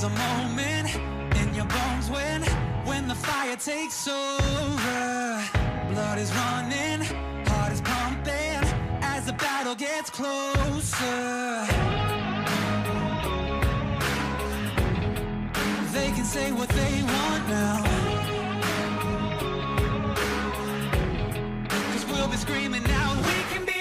There's a moment in your bones when the fire takes over. Blood is running, heart is pumping, as the battle gets closer. They can say what they want now, 'cause we'll be screaming out, we can be.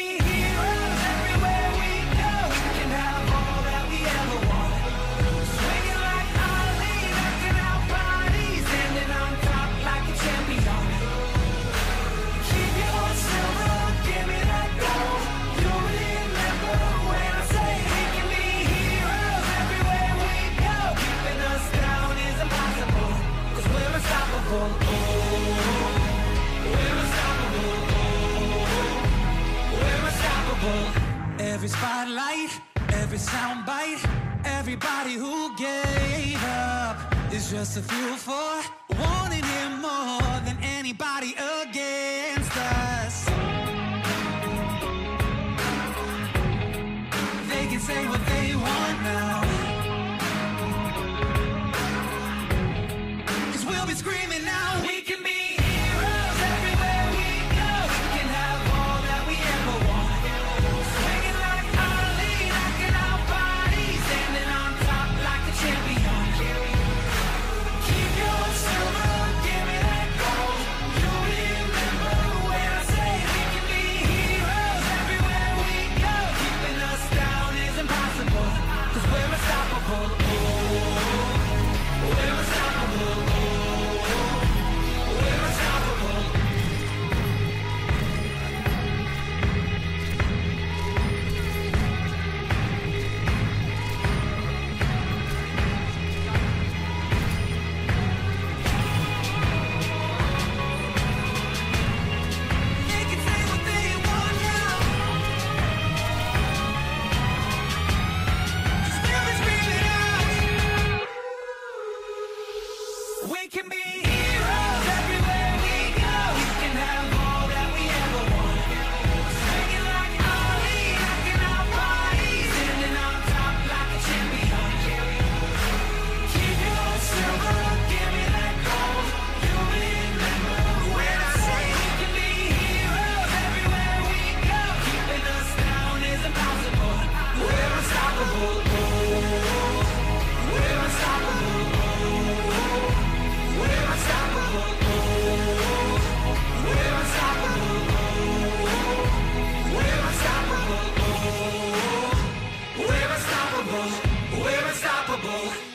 Every spotlight, every soundbite, everybody who gave up is just a fuel for wanting him more than anybody against us. They can say what they want now, 'cause we'll be screaming out, we can be. We can be heroes everywhere we go. We can have all that we ever want. Swinging like Ali, knocking our bodies, standing on top like a champion. Keep your silver, give me that gold. You remember when I say we can be heroes everywhere we go. Keeping us down is impossible. We're unstoppable. We're unstoppable.